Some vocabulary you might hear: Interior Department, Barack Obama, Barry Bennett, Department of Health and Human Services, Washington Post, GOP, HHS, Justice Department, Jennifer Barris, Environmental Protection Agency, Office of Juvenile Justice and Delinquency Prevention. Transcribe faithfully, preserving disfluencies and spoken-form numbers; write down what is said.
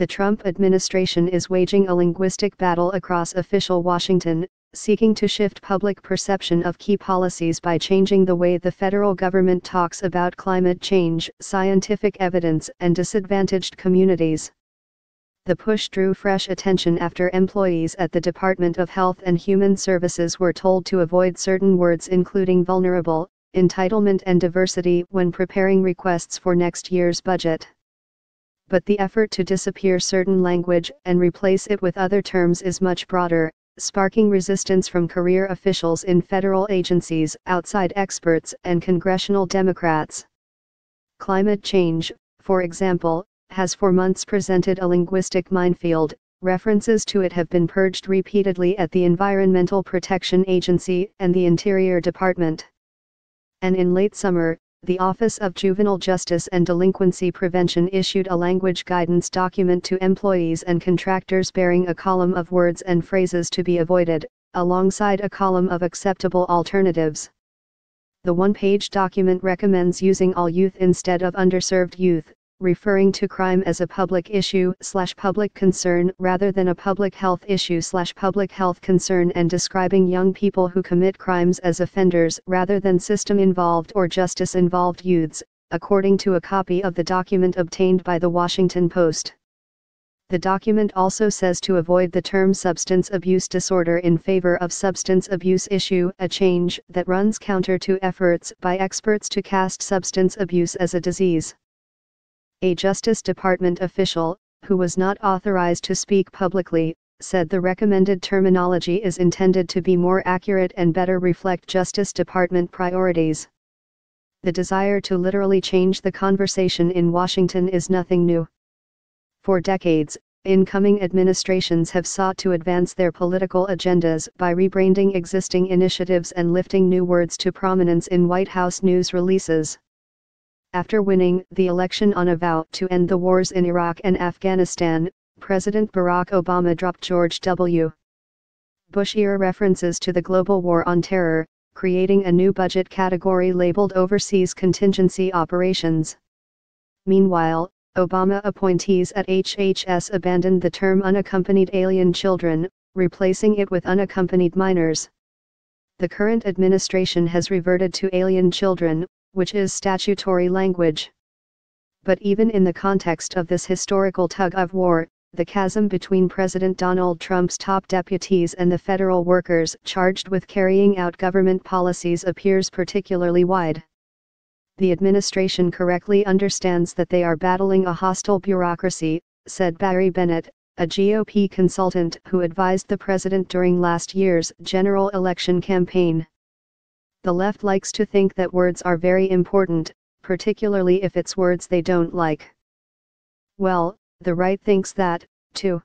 the Trump administration is waging a linguistic battle across official Washington, seeking to shift public perception of key policies by changing the way the federal government talks about climate change, scientific evidence, and disadvantaged communities. The push drew fresh attention after employees at the Department of Health and Human Services were told to avoid certain words including vulnerable, entitlement and diversity when preparing requests for next year's budget. But the effort to disappear certain language and replace it with other terms is much broader, sparking resistance from career officials in federal agencies, outside experts, and congressional Democrats. Climate change, for example, has for months presented a linguistic minefield. References to it have been purged repeatedly at the Environmental Protection Agency and the Interior Department. And in late summer, the Office of Juvenile Justice and Delinquency Prevention issued a language guidance document to employees and contractors bearing a column of words and phrases to be avoided, alongside a column of acceptable alternatives. The one-page document recommends using all youth instead of underserved youth, referring to crime as a public issue slash public concern rather than a public health issue slash public health concern, and describing young people who commit crimes as offenders rather than system-involved or justice-involved youths, according to a copy of the document obtained by the Washington Post. The document also says to avoid the term substance abuse disorder in favor of substance abuse issue, a change that runs counter to efforts by experts to cast substance abuse as a disease. A Justice Department official, who was not authorized to speak publicly, said the recommended terminology is intended to be more accurate and better reflect Justice Department priorities. The desire to literally change the conversation in Washington is nothing new. For decades, incoming administrations have sought to advance their political agendas by rebranding existing initiatives and lifting new words to prominence in White House news releases. After winning the election on a vow to end the wars in Iraq and Afghanistan, President Barack Obama dropped George W. Bush-era references to the global war on terror, creating a new budget category labeled Overseas Contingency Operations. Meanwhile, Obama appointees at H H S abandoned the term unaccompanied alien children, replacing it with unaccompanied minors. The current administration has reverted to alien children, which is statutory language. But even in the context of this historical tug-of-war, the chasm between President Donald Trump's top deputies and the federal workers charged with carrying out government policies appears particularly wide. The administration correctly understands that they are battling a hostile bureaucracy, said Barry Bennett, a G O P consultant who advised the president during last year's general election campaign. The left likes to think that words are very important, particularly if it's words they don't like. Well, the right thinks that, too.